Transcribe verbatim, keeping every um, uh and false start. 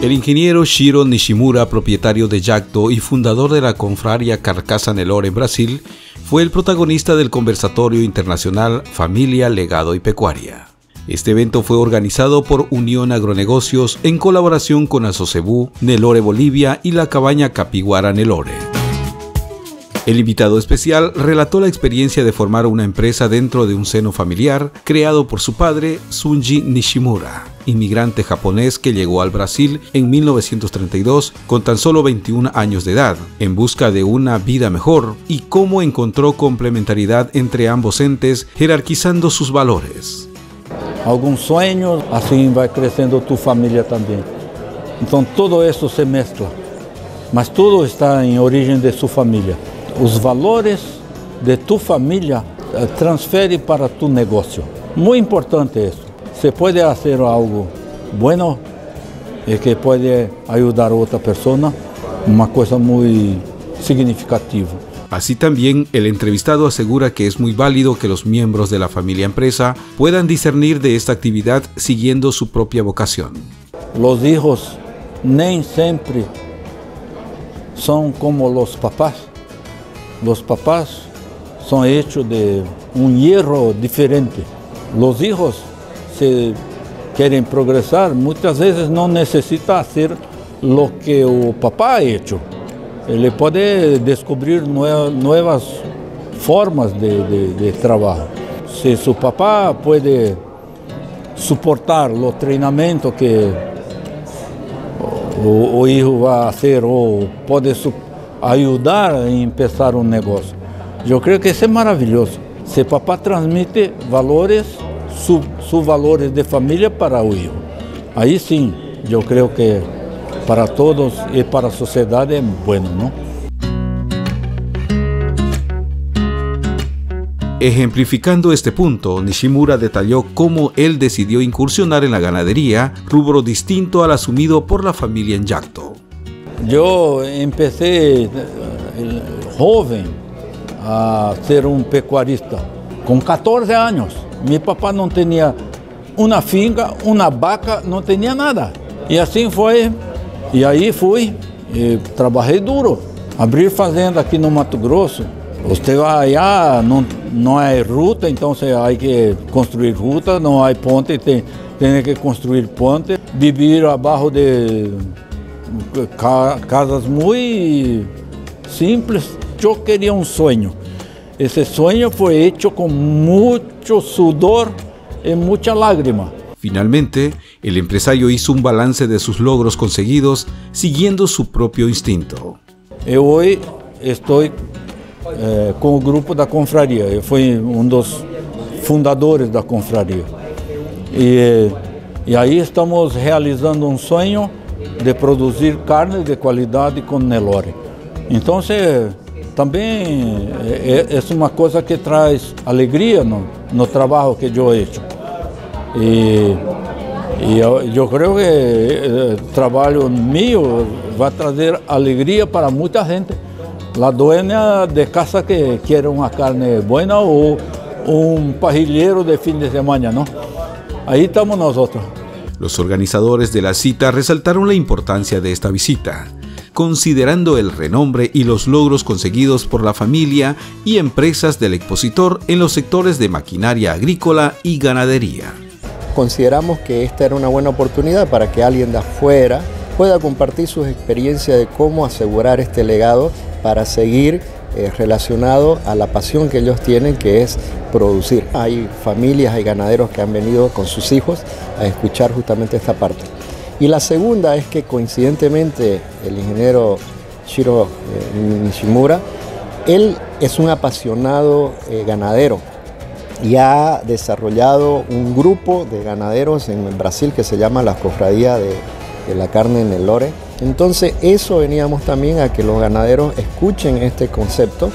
El ingeniero Shiro Nishimura, propietario de Jacto y fundador de la Confraria Carcaça Nelore en Brasil, fue el protagonista del conversatorio internacional Familia, Legado y Pecuaria. Este evento fue organizado por Unión Agronegocios en colaboración con Asocebú, Nelore Bolivia y la cabaña Capiguara Nelore. El invitado especial relató la experiencia de formar una empresa dentro de un seno familiar creado por su padre, Sunji Nishimura, inmigrante japonés que llegó al Brasil en mil novecientos treinta y dos con tan solo veintiún años de edad, en busca de una vida mejor, y cómo encontró complementariedad entre ambos entes, jerarquizando sus valores. Algunos sueños, así va creciendo tu familia también. Entonces todo eso se mezcla, mas todo está en origen de su familia. Los valores de tu familia transfiere para tu negocio. Muy importante eso. Se puede hacer algo bueno y que puede ayudar a otra persona, una cosa muy significativa. Así también, el entrevistado asegura que es muy válido que los miembros de la familia empresa puedan discernir de esta actividad siguiendo su propia vocación. Los hijos ni siempre son como los papás. Los papás son hechos de un hierro diferente. Los hijos se quieren progresar, muchas veces no necesita hacer lo que el papá ha hecho. Él puede descubrir nuev nuevas formas de, de, de trabajo. Si su papá puede soportar los entrenamientos que o, o hijo va a hacer, o puede ayudar a empezar un negocio. Yo creo que eso es maravilloso. Si papá transmite valores, sus su valores de familia para el hijo, ahí sí, yo creo que para todos y para la sociedad es bueno, ¿no? Ejemplificando este punto, Nishimura detalló cómo él decidió incursionar en la ganadería, rubro distinto al asumido por la familia en Jacto. Yo empecé joven a ser un pecuarista, con catorce años. Mi papá no tenía una finca, una vaca, no tenía nada. Y así fue. Y ahí fui, y trabajé duro. Abrir fazenda aquí en Mato Grosso. Usted va allá, no, no hay ruta, entonces hay que construir ruta, no hay puente, te, tiene que construir puente. Vivir abajo de ca, casas muy simples. Yo quería un sueño. Ese sueño fue hecho con mucho sudor y mucha lágrima. Finalmente, el empresario hizo un balance de sus logros conseguidos siguiendo su propio instinto. Yo hoy estoy eh, con el grupo de la Confraria. Yo fui uno de los fundadores de la Confraria. Y, y ahí estamos realizando un sueño de producir carne de calidad con Nelore. Entonces, también es una cosa que trae alegría en el trabajo que yo he hecho. Y, y yo, yo creo que el trabajo mío va a traer alegría para mucha gente. La dueña de casa que quiere una carne buena o un parrillero de fin de semana, ¿no? Ahí estamos nosotros. Los organizadores de la cita resaltaron la importancia de esta visita, considerando el renombre y los logros conseguidos por la familia y empresas del expositor en los sectores de maquinaria agrícola y ganadería. Consideramos que esta era una buena oportunidad para que alguien de afuera pueda compartir sus experiencias de cómo asegurar este legado para seguir eh, relacionado a la pasión que ellos tienen, que es producir. Hay familias, hay ganaderos que han venido con sus hijos a escuchar justamente esta parte. Y la segunda es que coincidentemente el ingeniero Shiro eh, Nishimura, él es un apasionado eh, ganadero y ha desarrollado un grupo de ganaderos en Brasil que se llama la Cofradía de, de la Carne Nelore. Entonces eso veníamos también a que los ganaderos escuchen este concepto.